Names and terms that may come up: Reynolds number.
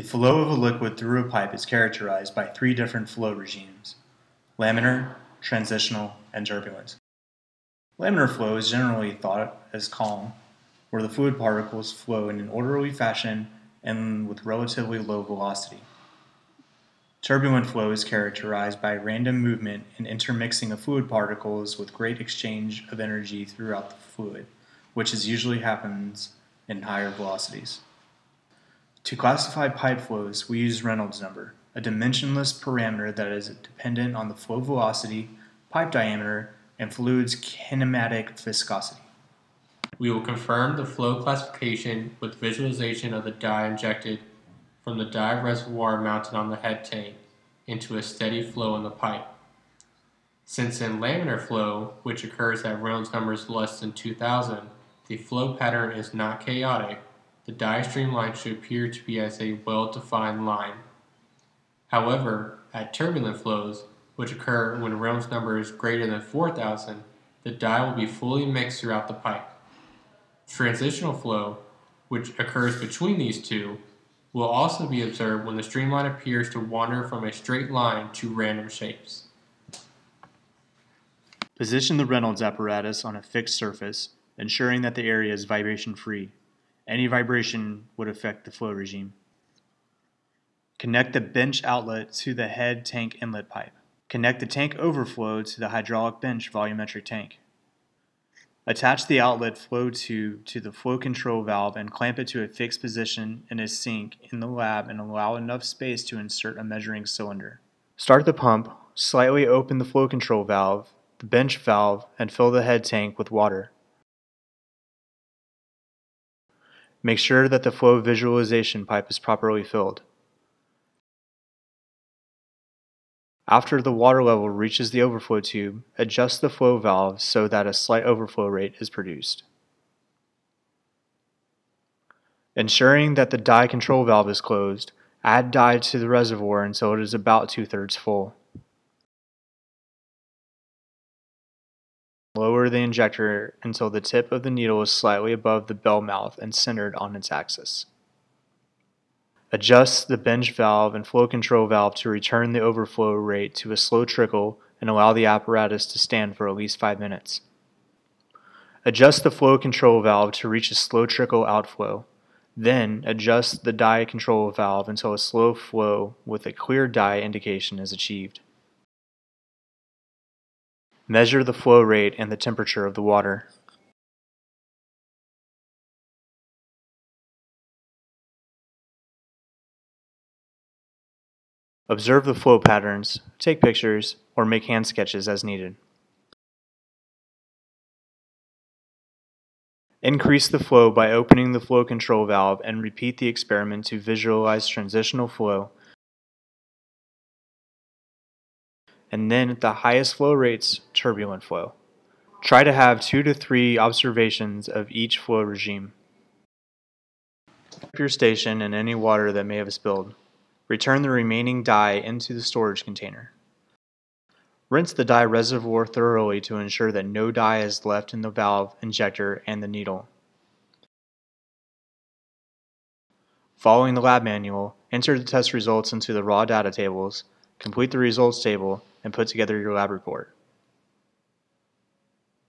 The flow of a liquid through a pipe is characterized by three different flow regimes: laminar, transitional, and turbulent. Laminar flow is generally thought as calm, where the fluid particles flow in an orderly fashion and with relatively low velocity. Turbulent flow is characterized by random movement and intermixing of fluid particles with great exchange of energy throughout the fluid, which usually happens in higher velocities. To classify pipe flows, we use Reynolds number, a dimensionless parameter that is dependent on the flow velocity, pipe diameter, and fluid's kinematic viscosity. We will confirm the flow classification with visualization of the dye injected from the dye reservoir mounted on the head tank into a steady flow in the pipe. Since in laminar flow, which occurs at Reynolds numbers less than 2000, the flow pattern is not chaotic, the dye stream line should appear to be as a well-defined line. However, at turbulent flows, which occur when Reynolds number is greater than 4000, the dye will be fully mixed throughout the pipe. Transitional flow, which occurs between these two, will also be observed when the streamline appears to wander from a straight line to random shapes. Position the Reynolds apparatus on a fixed surface, ensuring that the area is vibration-free. Any vibration would affect the flow regime. Connect the bench outlet to the head tank inlet pipe. Connect the tank overflow to the hydraulic bench volumetric tank. Attach the outlet flow tube to the flow control valve and clamp it to a fixed position in a sink in the lab and allow enough space to insert a measuring cylinder. Start the pump, slightly open the flow control valve, the bench valve, and fill the head tank with water. Make sure that the flow visualization pipe is properly filled. After the water level reaches the overflow tube, adjust the flow valve so that a slight overflow rate is produced. Ensuring that the dye control valve is closed, add dye to the reservoir until it is about 2/3 full. Lower the injector until the tip of the needle is slightly above the bell mouth and centered on its axis. Adjust the bench valve and flow control valve to return the overflow rate to a slow trickle and allow the apparatus to stand for at least 5 minutes. Adjust the flow control valve to reach a slow trickle outflow. Then adjust the dye control valve until a slow flow with a clear dye indication is achieved. Measure the flow rate and the temperature of the water. Observe the flow patterns, take pictures, or make hand sketches as needed. Increase the flow by opening the flow control valve and repeat the experiment to visualize transitional flow, and then at the highest flow rates, turbulent flow. Try to have 2 to 3 observations of each flow regime. Keep your station and any water that may have spilled. Return the remaining dye into the storage container. Rinse the dye reservoir thoroughly to ensure that no dye is left in the valve, injector, and the needle. Following the lab manual, enter the test results into the raw data tables, complete the results table, and put together your lab report.